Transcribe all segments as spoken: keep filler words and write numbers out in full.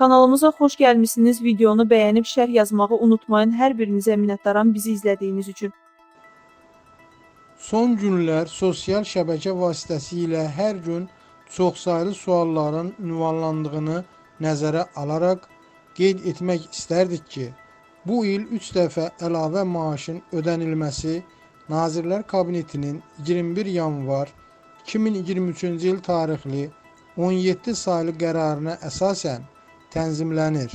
Kanalımıza hoş gəlmişsiniz. Videonu bəyənib şərh yazmağı unutmayın. Hər birinizə minnətdaram bizi izlədiyiniz üçün. Son günlər sosial şəbəkə vasitəsilə hər gün çoxsaylı sualların ünvanlandığını nəzərə alaraq qeyd etmək istərdik ki, bu il üç dəfə əlavə maaşın ödənilməsi Nazirlər Kabinetinin iyirmi bir yanvar iki min iyirmi üçüncü il tarixli on yeddi saylı qərarına əsasən tənzimlənir.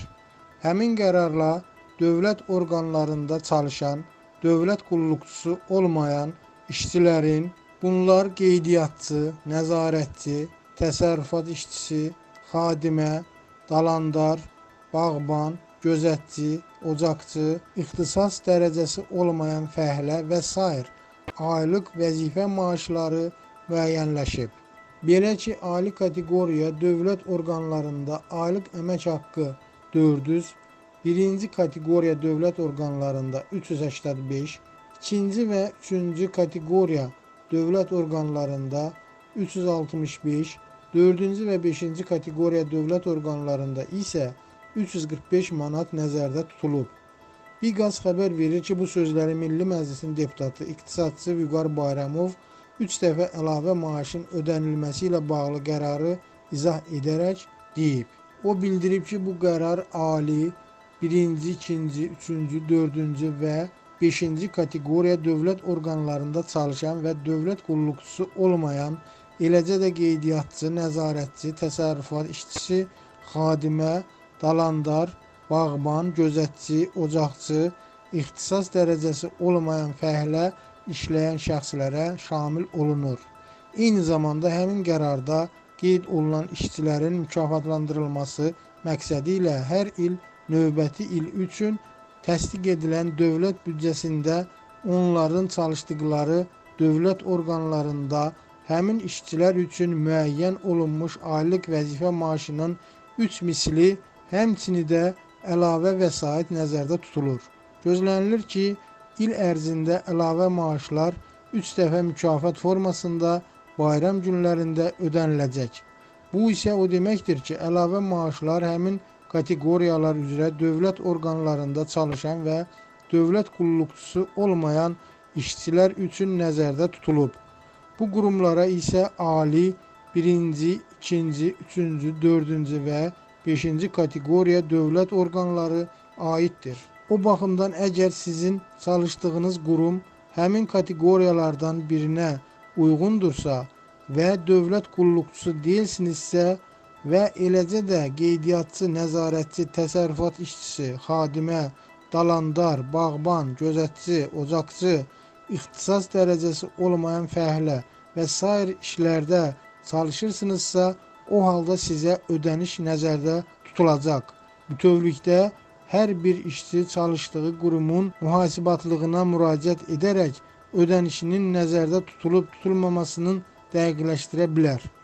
Həmin qərarla dövlət orqanlarında çalışan, dövlət qulluqçusu olmayan işçilərin, bunlar qeydiyyatçı, nəzarətçi, təsərrüfat işçisi, xadimə, dalandar, bağban, gözətçi, ocaqçı, ixtisas dərəcəsi olmayan fəhlə və sair aylıq vəzifə maaşları müəyyənləşib. Belə ki, ali kateqoriya dövlət orqanlarında aylıq əmək haqqı dörd yüz, birinci kateqoriya dövlət orqanlarında üç yüz səksən beş, ikinci və üçüncü kateqoriya dövlət orqanlarında üç yüz altmış beş, dördüncü və beşinci kateqoriya dövlət orqanlarında isə üç yüz qırx beş manat nəzərdə tutulub. Biqaz xəbər verir ki, bu sözləri Milli Məclisin deputatı iqtisadçı Vüqar Bayramov üç dəfə əlavə maaşın ödənilməsi ilə bağlı qərarı izah edərək deyib. O bildirib ki, bu qərar ali, birinci, ikinci, üçüncü, dördüncü və beşinci kateqoriya dövlət orqanlarında çalışan və dövlət qulluqçusu olmayan, eləcə də qeydiyyatçı, nəzarətçi, təsərrüfat işçisi, xadimə, dalandar, bağban, gözətçi, ocaqçı, ixtisas dərəcəsi olmayan fəhlə işləyən şəxslərə şamil olunur. Eyni zamanda həmin qərarda qeyd olunan işçilərin mükafatlandırılması məqsədi ilə hər il növbəti il üçün təsdiq edilən dövlət büdcəsində onların çalışdıqları dövlət orqanlarında həmin işçilər üçün müəyyən olunmuş aylıq vəzifə maaşının üç misli, həmçinin də əlavə vəsait nəzərdə tutulur. Gözlənilir ki, il ərzində əlavə maaşlar üç dəfə mükafat formasında bayram günlərində ödəniləcək. Bu isə o deməkdir ki, əlavə maaşlar həmin kateqoriyalar üzrə dövlət orqanlarında çalışan və dövlət qulluqçusu olmayan işçilər üçün nəzərdə tutulub. Bu qurumlara isə ali, birinci, ikinci, üçüncü, dördüncü və beşinci kateqoriya dövlət orqanları aiddir. O baxımdan əgər sizin çalışdığınız qurum həmin kateqoriyalardan birinə uyğundursa və dövlət qulluqçusu deyilsinizsə və eləcə də qeydiyyatçı, nəzarətçi, təsərrüfat işçisi, xadimə, dalandar, bağban, gözətçi, ocaqçı, ixtisas dərəcəsi olmayan fəhlə və sair işlərdə çalışırsınızsa, o halda sizə ödəniş nəzərdə tutulacaq. Bütövlükdə hər bir işçi çalışdığı qurumun mühasibatlığına müraciət edərək ödənişinin nəzərdə tutulub tutulmamasının dəqiqləşdirə bilər.